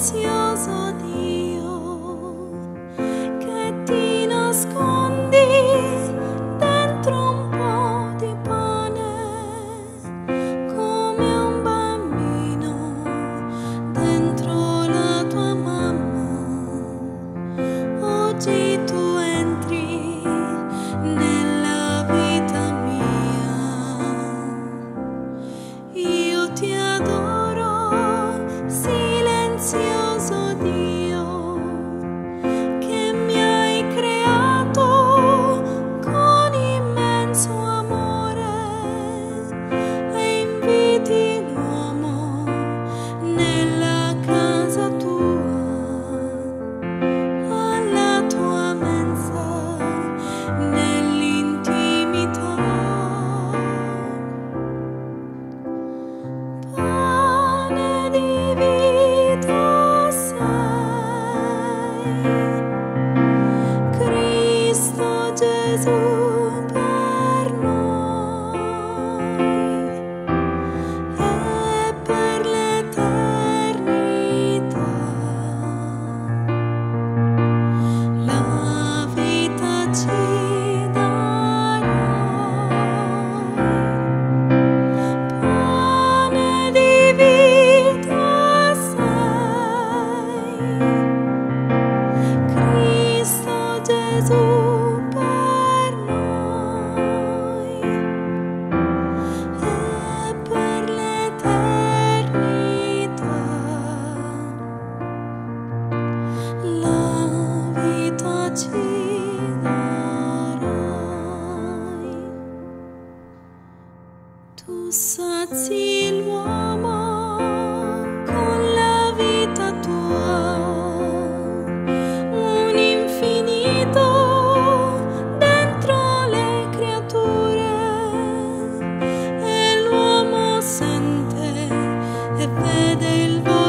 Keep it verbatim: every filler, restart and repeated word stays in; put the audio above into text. silenzioso Dio che ti nascondi dentro un po' di pane, come un bambino dentro la tua mamma. Oggi tu entri nella vita mia, io ti adoro. Silenzioso Dio, che mi hai creato con immenso amore e inviti l'uomo nella casa tua, alla tua mensa, nell'intimità. Pane di vita, Cristo Gesù per noi e per l'eternità. La vita ci darai, pane di vita sei, Cristo Gesù. Tu sazi l'uomo con la vita tua, un infinito dentro le creature, e l'uomo sente e vede il volto.